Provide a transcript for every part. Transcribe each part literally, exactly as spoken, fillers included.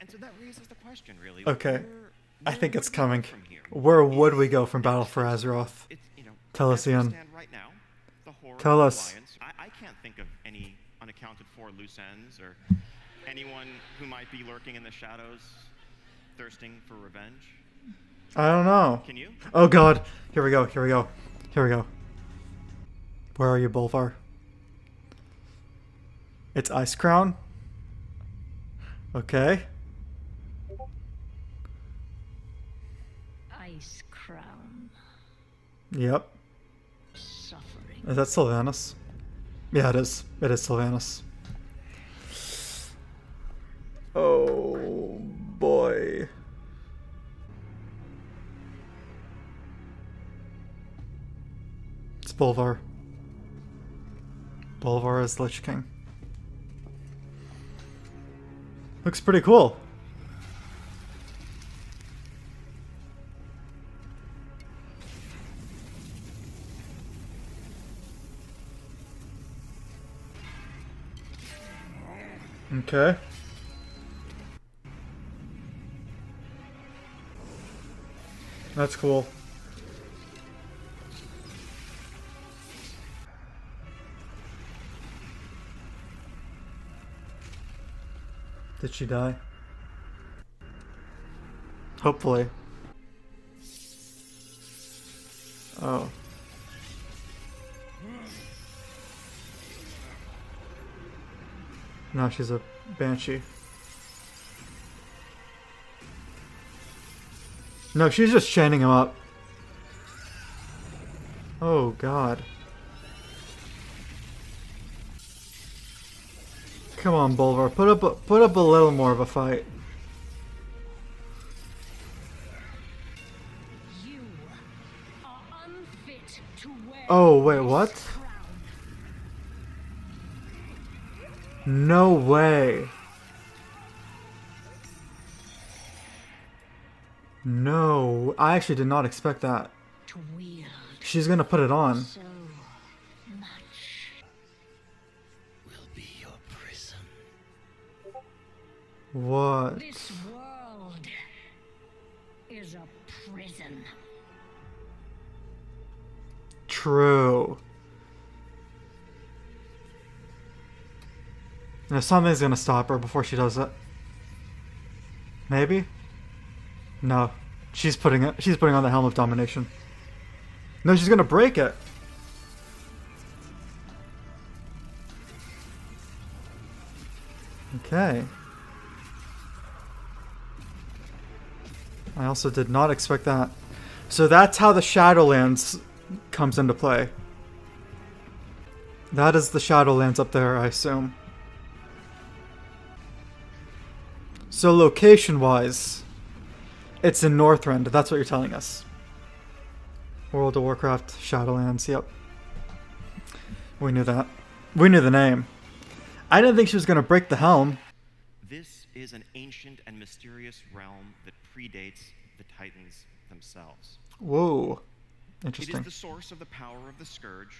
And so that raises the question, really. Okay. Where, where I think it's coming. Where would we go from Battle for Azeroth? It's, you know, Tell us, Ian. Right now, the Tell us. I, I can't think of any unaccounted for loose ends or anyone who might be lurking in the shadows, thirsting for revenge. I don't know. Can you? Oh God! Here we go! Here we go! Here we go! Where are you, Bolvar? It's Icecrown. Okay. Icecrown. Yep. Suffering. Is that Sylvanas? Yeah, it is. It is Sylvanas. Oh boy. It's Bolvar. Bolvar is Lich King. Looks pretty cool. Okay. That's cool. Did she die? Hopefully. Oh. Now she's a banshee. No, she's just chaining him up. Oh God. Come on, Bolvar, put up a, put up a little more of a fight. You are unfit to wear. Oh wait, what? No way. No, I actually did not expect that. She's gonna put it on. What? This world is a prison. True. Now something's gonna stop her before she does it. Maybe? No. She's putting it she's putting on the Helm of Domination. No, she's gonna break it. Okay. I also did not expect that. So that's how the Shadowlands comes into play. That is the Shadowlands up there, I assume. So location-wise, it's in Northrend. That's what you're telling us. World of Warcraft, Shadowlands, yep. We knew that. We knew the name. I didn't think she was going to break the helm. This is an ancient and mysterious realm that predates the Titans themselves. Whoa. Interesting. It is the source of the power of the Scourge,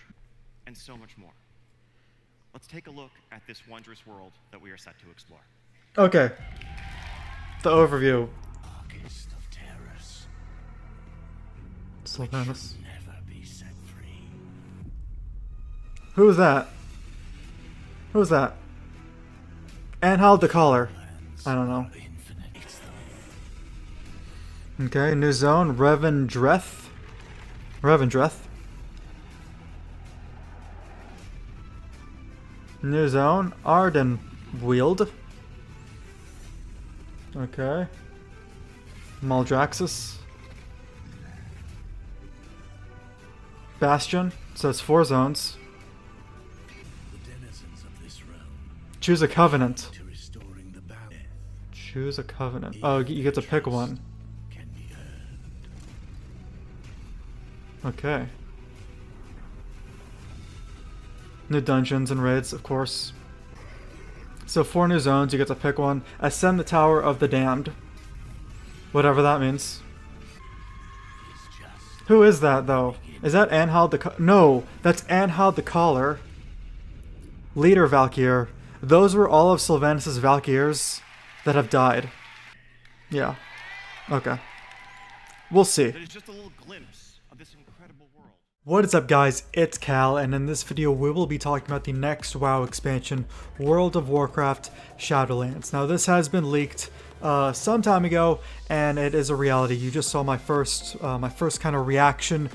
and so much more. Let's take a look at this wondrous world that we are set to explore. Okay. The overview. August of terrors. Sylvanas. Never be set free. Who's that? Who's that? Anhald the Caller. I don't know. Okay, new zone, Revendreth. Revendreth. New zone, Ardenweald. Okay. Maldraxxus. Bastion. So it's four zones. The denizens of this realm. Choose a covenant. To restoring the balance. Choose a covenant. Oh, you get to pick one. Okay. New dungeons and raids, of course. So four new zones, you get to pick one. Ascend the Tower of the Damned. Whatever that means. Who is that, though? Is that Anhald the Ca- No, that's Anhald the Caller. Leader Valkyr. Those were all of Sylvanas' Valkyrs that have died. Yeah. Okay. We'll see. It's just a little glimpse of this incredible world. What is up, guys? It's Cal, and in this video we will be talking about the next WoW expansion, World of Warcraft Shadowlands. Now this has been leaked uh, some time ago, and it is a reality. You just saw my first, uh, my first kind of reaction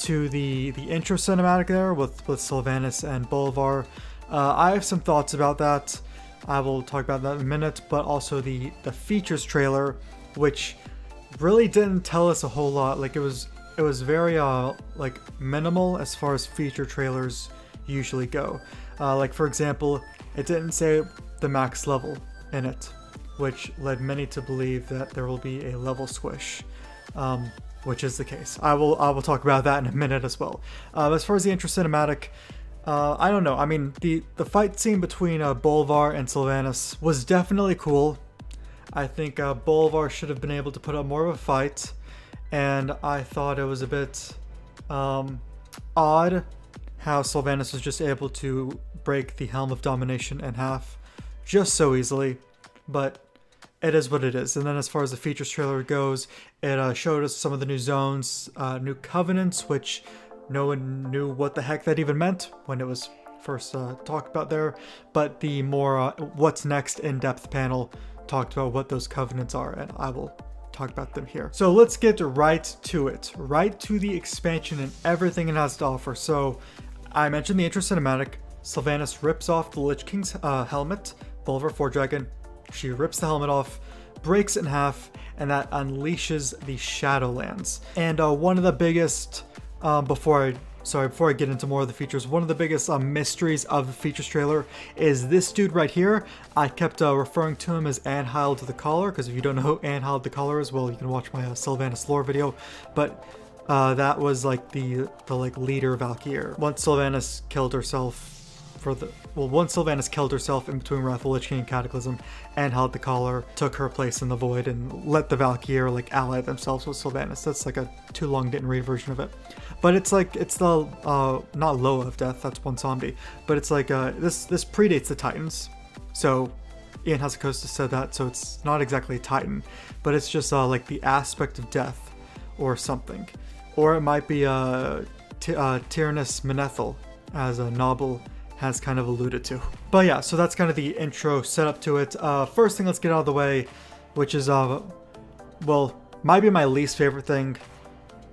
to the the intro cinematic there with with Sylvanas and Bolvar. Uh, I have some thoughts about that. I will talk about that in a minute, but also the the features trailer, which really didn't tell us a whole lot. Like it was it was very uh like minimal as far as feature trailers usually go. Uh, like for example, it didn't say the max level in it, which led many to believe that there will be a level squish, um, which is the case. I will I will talk about that in a minute as well. Uh, as far as the intro cinematic. Uh, I don't know. I mean, the, the fight scene between uh, Bolvar and Sylvanas was definitely cool. I think uh, Bolvar should have been able to put up more of a fight, and I thought it was a bit um, odd how Sylvanas was just able to break the Helm of Domination in half just so easily, but it is what it is. And then as far as the features trailer goes, it uh, showed us some of the new zones, uh, new covenants, which no one knew what the heck that even meant when it was first uh, talked about there, but the more uh, what's next in-depth panel talked about what those covenants are, and I will talk about them here. So let's get right to it, right to the expansion and everything it has to offer. So I mentioned the intro cinematic. Sylvanas rips off the Lich King's uh, helmet, Bolvar for Dragon. She rips the helmet off, breaks it in half, and that unleashes the Shadowlands. And uh, one of the biggest Um, before I, sorry, before I get into more of the features, one of the biggest uh, mysteries of the features trailer is this dude right here. I kept uh, referring to him as Anhald the Caller, because if you don't know who Anhald the Caller is, well, you can watch my uh, Sylvanas lore video. But uh, that was like the the like leader Valkyrie. Once Sylvanas killed herself for the well, once Sylvanas killed herself in between Wrath of the Lich King and Cataclysm, Anhald the Caller took her place in the void and let the Valkyrie like ally themselves with Sylvanas. That's like a too long didn't read version of it. But it's like, it's the, uh, not Loa of Death, that's one zombie, but it's like, uh, this this predates the Titans. So, Ian Hasakosta said that, so it's not exactly a Titan, but it's just uh, like the aspect of death or something. Or it might be uh, t uh, Tyrannus Menethil, as a novel has kind of alluded to. But yeah, so that's kind of the intro setup to it. Uh, first thing, let's get out of the way, which is, uh, well, might be my least favorite thing.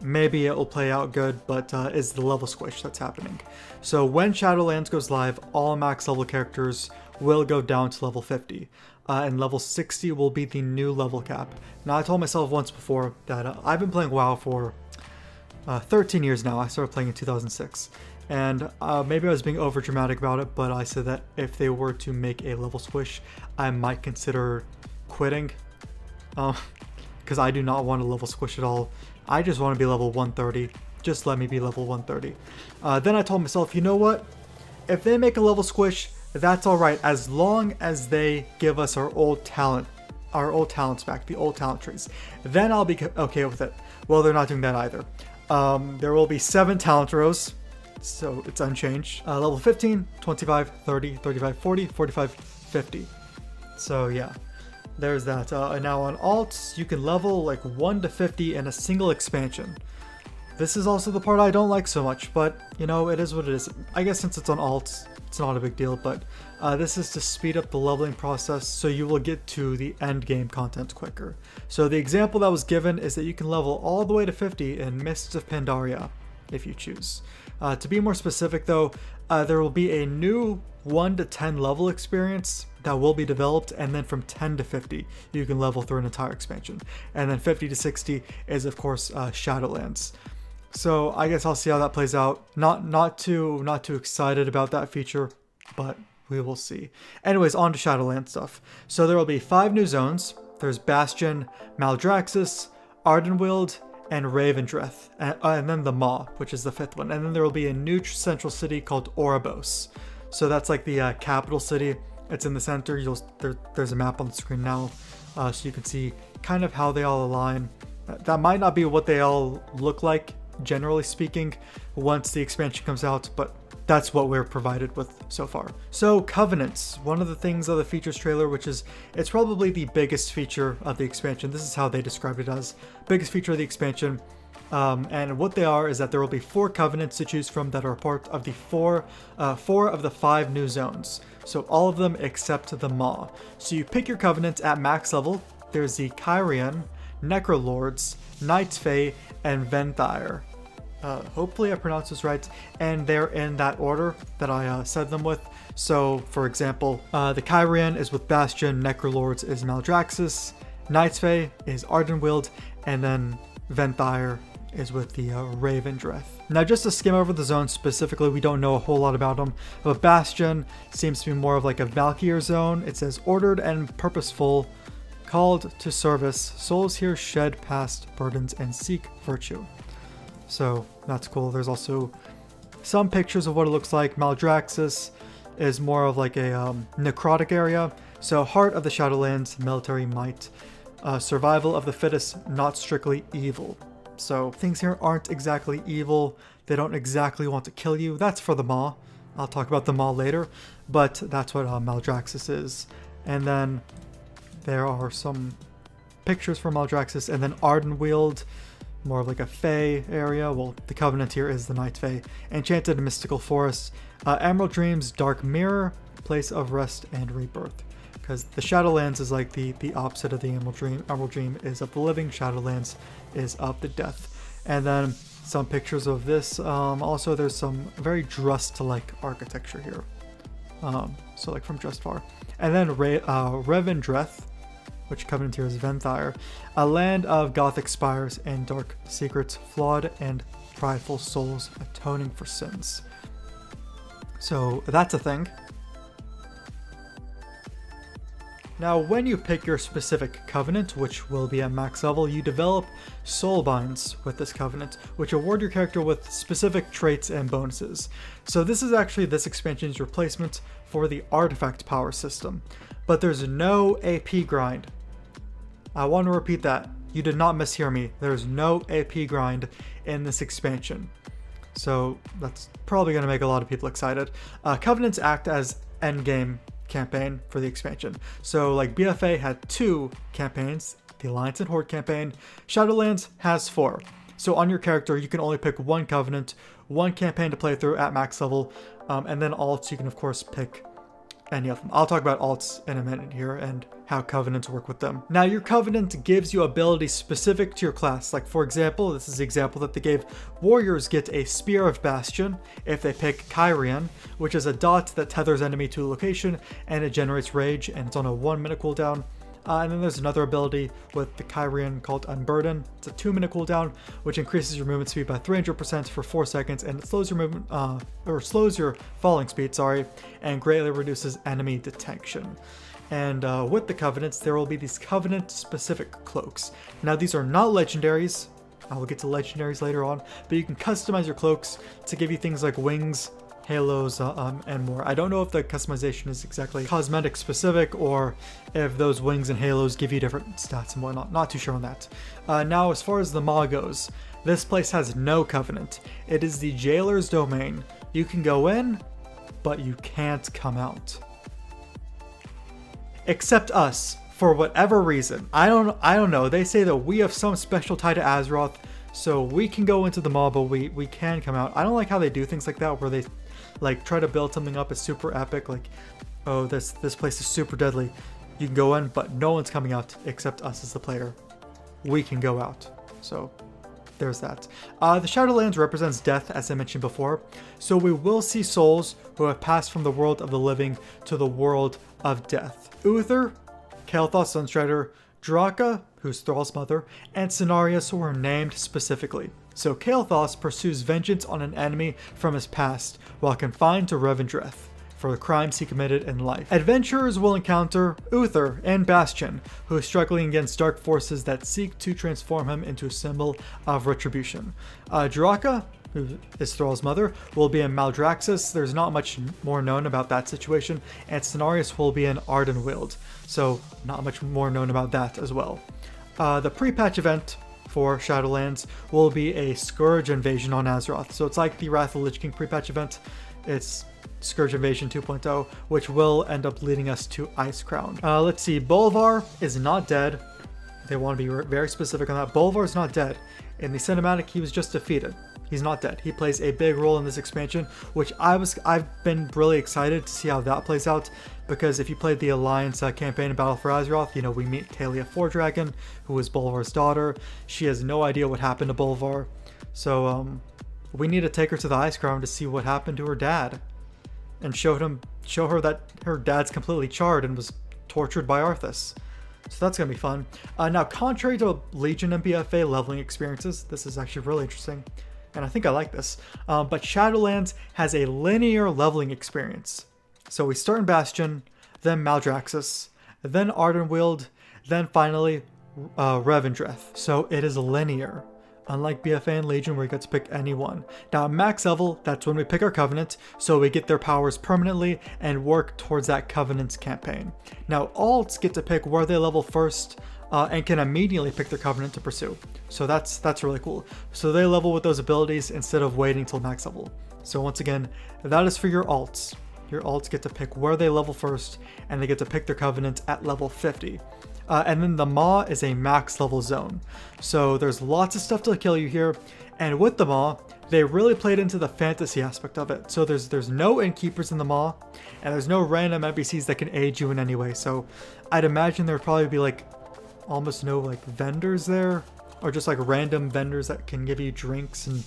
Maybe it will play out good, but uh, is the level squish that's happening. So when Shadowlands goes live, all max level characters will go down to level fifty. Uh, and level sixty will be the new level cap. Now I told myself once before that uh, I've been playing WoW for uh, thirteen years now. I started playing in two thousand six. And uh, maybe I was being over dramatic about it, but I said that if they were to make a level squish, I might consider quitting. Because uh, I do not want a level squish at all. I just want to be level one thirty. Just let me be level one thirty. Uh, then I told myself, you know what? If they make a level squish, that's all right, as long as they give us our old talent, our old talents back, the old talent trees. Then I'll be okay with it. Well, they're not doing that either. Um, there will be seven talent rows, so it's unchanged. Uh, level fifteen, twenty-five, thirty, thirty-five, forty, forty-five, fifty. So yeah. There's that. Uh, and now on alts, you can level like one to fifty in a single expansion. This is also the part I don't like so much, but you know, it is what it is. I guess since it's on alts, it's not a big deal, but uh, this is to speed up the leveling process so you will get to the end game content quicker. So the example that was given is that you can level all the way to fifty in Mists of Pandaria, if you choose. Uh, to be more specific though, uh, there will be a new one to ten level experience that will be developed, and then from ten to fifty you can level through an entire expansion, and then fifty to sixty is of course uh, Shadowlands. So I guess I'll see how that plays out. Not not too not too excited about that feature, but we will see. Anyways, on to Shadowlands stuff. So there will be five new zones. There's Bastion, Maldraxxus, Ardenweald, and Revendreth, and, uh, and then the Maw, which is the fifth one, and then there will be a new central city called Oribos. So that's like the uh, capital city. It's in the center. You'll there, there's a map on the screen now, uh, so you can see kind of how they all align. That might not be what they all look like, generally speaking, once the expansion comes out, but that's what we're provided with so far. So Covenants, one of the things of the features trailer, which is, it's probably the biggest feature of the expansion. This is how they described it as, biggest feature of the expansion. Um, and what they are is that there will be four Covenants to choose from that are part of the four, uh, four of the five new zones. So all of them except the Maw. So you pick your Covenants at max level. There's the Kyrian, Necrolords, Night Fae, and Venthyr. Uh, hopefully I pronounced this right, and they're in that order that I uh, said them with. So, for example, uh, the Kyrian is with Bastion, Necrolords is Maldraxxus, Night Fae is Ardenweald, and then Venthyr is with the uh, Revendreth. Now, just to skim over the zones specifically, we don't know a whole lot about them, but Bastion seems to be more of like a Valkyrie zone. It says, ordered and purposeful, called to service, souls here shed past burdens and seek virtue. So that's cool. There's also some pictures of what it looks like. Maldraxxus is more of like a um, necrotic area. So heart of the Shadowlands, military might, uh, survival of the fittest, not strictly evil. So things here aren't exactly evil. They don't exactly want to kill you. That's for the Maw. I'll talk about the Maw later, but that's what uh, Maldraxxus is. And then there are some pictures for Maldraxxus, and then Ardenweald, more of like a Fae area. Well, the Covenant here is the Night Fae. Enchanted and Mystical Forest. Uh, Emerald Dream's Dark Mirror, Place of Rest and Rebirth. Because the Shadowlands is like the, the opposite of the Emerald Dream. Emerald Dream is of the living, Shadowlands is of the death. And then some pictures of this. Um, also, there's some very Drust-like architecture here. Um, so like from Drustvar. And then Re uh, Revendreth, which Covenant here is Venthyr, a land of Gothic spires and dark secrets, flawed and prideful souls atoning for sins. So that's a thing. Now, when you pick your specific Covenant, which will be at max level, you develop soul binds with this Covenant, which award your character with specific traits and bonuses. So this is actually this expansion's replacement for the artifact power system, but there's no A P grind. I want to repeat that. You did not mishear me. There's no A P grind in this expansion. So that's probably going to make a lot of people excited. Uh, Covenants act as endgame campaign for the expansion. So like B F A had two campaigns, the Alliance and Horde campaign, Shadowlands has four. So on your character, you can only pick one Covenant, one campaign to play through at max level, um, and then alts, you can of course pick any of them. I'll talk about alts in a minute here and how Covenants work with them. Now, your Covenant gives you abilities specific to your class. Like for example, this is the example that they gave. Warriors get a Spear of Bastion if they pick Kyrian, which is a dot that tethers enemy to a location and it generates rage, and it's on a one minute cooldown. Uh, and then there's another ability with the Kyrian called Unburden. It's a two minute cooldown, which increases your movement speed by three hundred percent for four seconds, and it slows your movement, uh, or slows your falling speed, sorry, and greatly reduces enemy detection. And uh, with the Covenants, there will be these Covenant-specific cloaks. Now, these are not legendaries. I will get to legendaries later on, but you can customize your cloaks to give you things like wings, halos, uh, um, and more. I don't know if the customization is exactly cosmetic specific or if those wings and halos give you different stats and whatnot. Not too sure on that. Uh, now, as far as the Maw goes, this place has no Covenant. It is the Jailer's Domain. You can go in, but you can't come out. Except us, for whatever reason. I don't, I don't know. They say that we have some special tie to Azeroth, so we can go into the Maw, but we, we can come out. I don't like how they do things like that, where they like try to build something up as super epic, like, oh, this this place is super deadly. You can go in, but no one's coming out except us as the player. We can go out. So there's that. Uh, the Shadowlands represents death, as I mentioned before. So we will see souls who have passed from the world of the living to the world of death. Uther, Kael'thas Sunstrider, Draka, who's Thrall's mother, and Cenarius were named specifically. So Kael'thas pursues vengeance on an enemy from his past while confined to Revendreth for the crimes he committed in life. Adventurers will encounter Uther and Bastion, who is struggling against dark forces that seek to transform him into a symbol of retribution. Uh, Draka, who is Thrall's mother, will be in Maldraxxus. There's not much more known about that situation. And Cenarius will be in Ardenweald. So not much more known about that as well. Uh, the pre-patch event for Shadowlands will be a Scourge invasion on Azeroth. So it's like the Wrath of the Lich King pre-patch event. it's Scourge Invasion two point oh, which will end up leading us to Icecrown. Uh, let's see, Bolvar is not dead. They want to be very specific on that. Bolvar is not dead. In the cinematic, he was just defeated. He's not dead. He plays a big role in this expansion, which I was, I've been really excited to see how that plays out, because if you played the Alliance uh, campaign in Battle for Azeroth, you know, we meet Talia Fordragon, who is Bolvar's daughter. She has no idea what happened to Bolvar. So um, we need to take her to the Icecrown to see what happened to her dad, and show him, show her that her dad's completely charred and was tortured by Arthas. So that's going to be fun. Uh, now, contrary to Legion and B F A leveling experiences, this is actually really interesting, and I think I like this, um, but Shadowlands has a linear leveling experience. So we start in Bastion, then Maldraxxus, then Ardenweald, then finally uh, Revendreth. So it is linear, unlike B F A and Legion where you get to pick anyone. Now at max level, that's when we pick our Covenant, so we get their powers permanently and work towards that Covenant's campaign. Now alts get to pick where they level first, uh, and can immediately pick their Covenant to pursue. So that's that's really cool. So they level with those abilities instead of waiting till max level. So once again, that is for your alts. Your alts get to pick where they level first, and they get to pick their Covenant at level fifty. Uh, and then the Maw is a max level zone. So there's lots of stuff to kill you here. And with the Maw, they really played into the fantasy aspect of it. So there's there's no innkeepers in the Maw, and there's no random N P Cs that can aid you in any way. So I'd imagine there would probably be like almost no like vendors there, or just like random vendors that can give you drinks and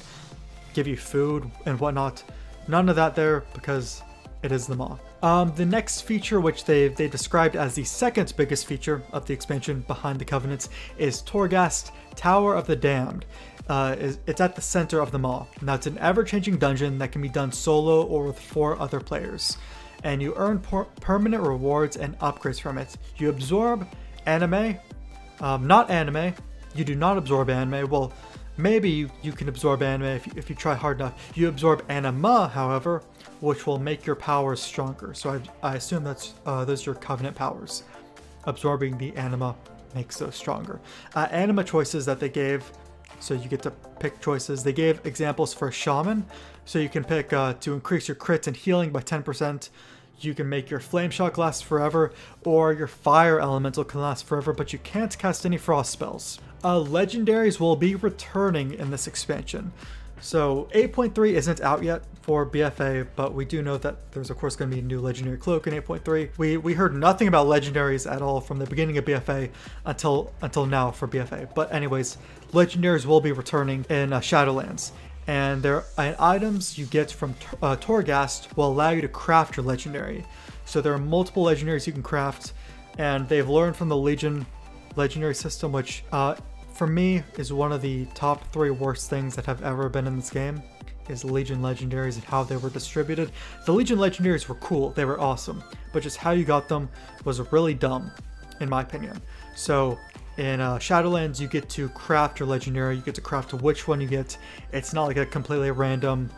give you food and whatnot. None of that there, because it is the Maw. Um, the next feature, which they they described as the second biggest feature of the expansion behind the Covenants, is Torghast, Tower of the Damned. Uh, is, it's at the center of the Maw. Now it's an ever-changing dungeon that can be done solo or with four other players, and you earn per permanent rewards and upgrades from it. You absorb anime, um, not anime. You do not absorb anime. Well, maybe you, you can absorb anime if you, if you try hard enough. You absorb Anima, however, which will make your powers stronger. So I, I assume that's uh, those are your Covenant powers. Absorbing the Anima makes those stronger. Uh, anima choices that they gave, so you get to pick choices. They gave examples for Shaman, so you can pick uh, to increase your crit and healing by ten percent. You can make your Flame Shock last forever, or your Fire Elemental can last forever, but you can't cast any Frost spells. Uh, legendaries will be returning in this expansion. So eight point three isn't out yet for B F A, but we do know that there's of course going to be a new legendary cloak in eight point three. We we heard nothing about legendaries at all from the beginning of B F A until until now for B F A. But anyways, legendaries will be returning in uh, Shadowlands, and their and items you get from uh, Torghast will allow you to craft your legendary. So there are multiple legendaries you can craft, and they've learned from the Legion legendary system, which uh, for me is one of the top three worst things that have ever been in this game, is Legion legendaries and how they were distributed. The Legion legendaries were cool, they were awesome, but just how you got them was really dumb in my opinion. So in uh, Shadowlands, you get to craft your legendary, you get to craft which one you get. It's not like a completely random,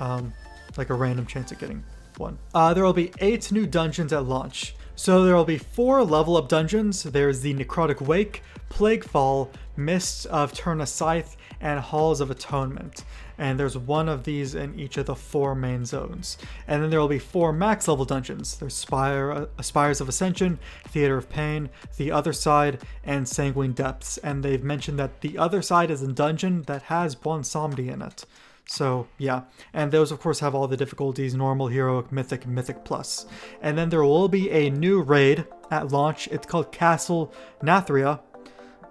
um, like a random chance at getting one. Uh, there will be eight new dungeons at launch. So there will be four level up dungeons. There's the Necrotic Wake, Plaguefall, Mists of Turna Scythe, and Halls of Atonement. And there's one of these in each of the four main zones. And then there will be four max level dungeons. There's Spire, uh, Spires of Ascension, Theater of Pain, The Other Side, and Sanguine Depths. And they've mentioned that The Other Side is a dungeon that has Bonsamdi in it. So yeah, and those of course have all the difficulties: normal, heroic, mythic, mythic plus. And then there will be a new raid at launch. It's called Castle Nathria,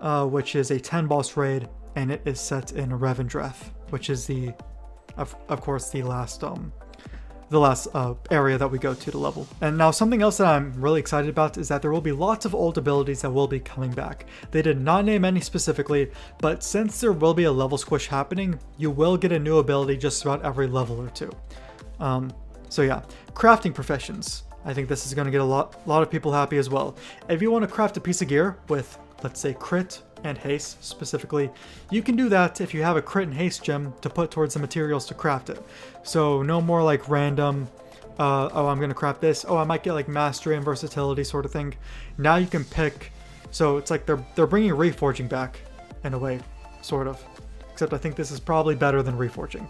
uh, which is a ten boss raid, and it is set in Revendreth, which is the, of, of course, the last um, the last uh, area that we go to to level. And now something else that I'm really excited about is that there will be lots of old abilities that will be coming back. They did not name any specifically, but since there will be a level squish happening, you will get a new ability just about every level or two. Um, so yeah, crafting professions. I think this is going to get a lot, lot of people happy as well. If you want to craft a piece of gear with, let's say, crit and haste specifically, you can do that if you have a crit and haste gem to put towards the materials to craft it. So no more like random, uh, oh, I'm gonna craft this, oh, I might get like mastery and versatility sort of thing. Now you can pick. So it's like they're they're bringing reforging back in a way, sort of, except I think this is probably better than reforging.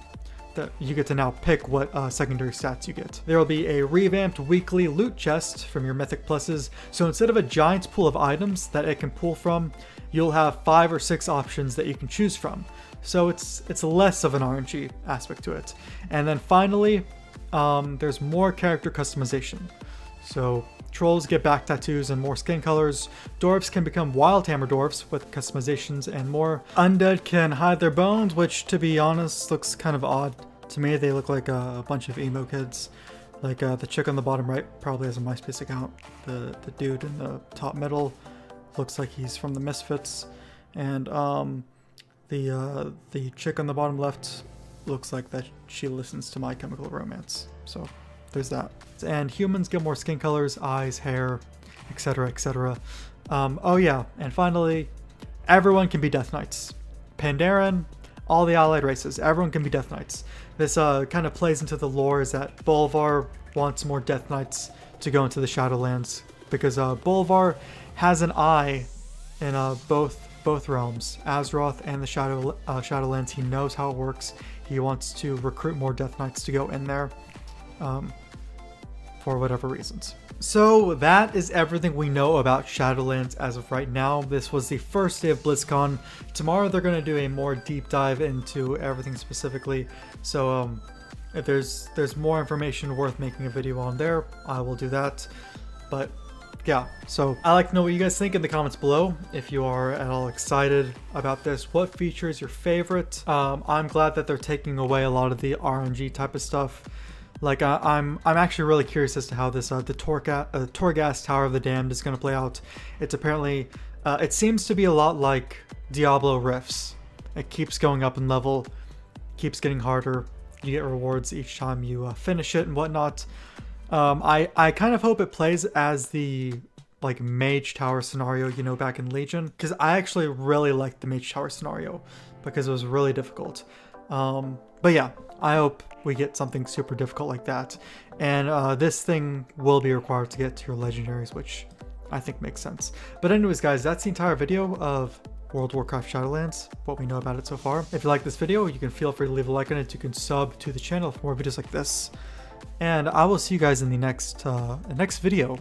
that you get to now pick what uh, secondary stats you get. There will be a revamped weekly loot chest from your mythic pluses, so instead of a giant pool of items that it can pull from, you'll have five or six options that you can choose from. So it's it's less of an R N G aspect to it. And then finally, um, there's more character customization. So trolls get back tattoos and more skin colors, dwarves can become wild hammer dwarves with customizations and more, undead can hide their bones, which to be honest looks kind of odd to me. They look like a bunch of emo kids. Like uh, the chick on the bottom right probably has a MySpace account, the, the dude in the top middle looks like he's from the Misfits, and um, the, uh, the chick on the bottom left looks like that she listens to My Chemical Romance, so there's that. And humans get more skin colors, eyes, hair, etc, et cetera. Um, oh yeah, and finally, everyone can be Death Knights. Pandaren, all the allied races, everyone can be Death Knights. This uh, kind of plays into the lore, is that Bolvar wants more Death Knights to go into the Shadowlands, because uh, Bolvar has an eye in uh, both both realms, Azeroth and the Shadow, uh, Shadowlands. He knows how it works. He wants to recruit more Death Knights to go in there. Um, for whatever reasons. So that is everything we know about Shadowlands as of right now. This was the first day of BlizzCon. Tomorrow they're going to do a more deep dive into everything specifically. So um, if there's there's more information worth making a video on there, I will do that. But yeah, so I'd like to know what you guys think in the comments below. If you are at all excited about this, what feature is your favorite? Um, I'm glad that they're taking away a lot of the R N G type of stuff. Like uh, I'm, I'm actually really curious as to how this uh, the Torghast, uh, Torghast Tower of the Damned is going to play out. It's apparently, uh, it seems to be a lot like Diablo Rifts. It keeps going up in level, keeps getting harder. You get rewards each time you uh, finish it and whatnot. Um, I, I kind of hope it plays as the like Mage Tower scenario, you know, back in Legion, because I actually really liked the Mage Tower scenario because it was really difficult. Um, but yeah, I hope we get something super difficult like that. And uh, this thing will be required to get to your legendaries, which I think makes sense. But anyways, guys, that's the entire video of World of Warcraft Shadowlands, what we know about it so far. If you like this video, you can feel free to leave a like on it. You can sub to the channel for more videos like this. And I will see you guys in the next, uh, next video.